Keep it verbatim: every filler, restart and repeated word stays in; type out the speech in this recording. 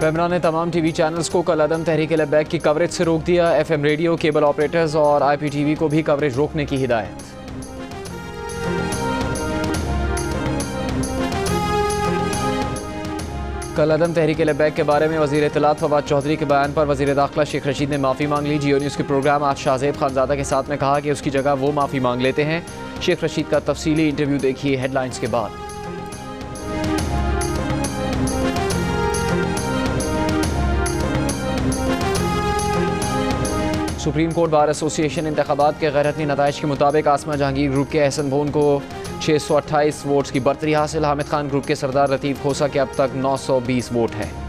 पेम्रा ने तमाम TV channels को कल अदम तहरीक-ए-लब्बैक की कवरेज से रोक दिया। एफएम रेडियो, केबल ऑपरेटर्स और आईपीटीवी को भी कवरेज रोकने की हिदायत। कल अदम तहरीक-ए-लब्बैक के बारे में वज़ीर-ए-इत्तलात फवाद चौधरी के बयान पर वज़ीर-ए-दाखिला शेख रशीद ने माफ़ी मांग ली। जियो न्यूज़ के प्रोग्राम आज शाहजेब खानजादा के साथ में कहा कि उसकी जगह वो माफ़ी मांग लेते हैं। शेख रशीद का तफसीली इंटरव्यू देखिए हेडलाइंस के बाद। सुप्रीम कोर्ट बार एसोसिएशन इंतखाबात के गैरहतमी नताइज के मुताबिक आसमान जहांगीर ग्रुप के अहसन भोन को छः सौ अट्ठाईस वोट्स की बर्तरी हासिल। हमिद खान ग्रुप के सरदार लतीफ़ खोसा के अब तक नौ सौ बीस वोट हैं।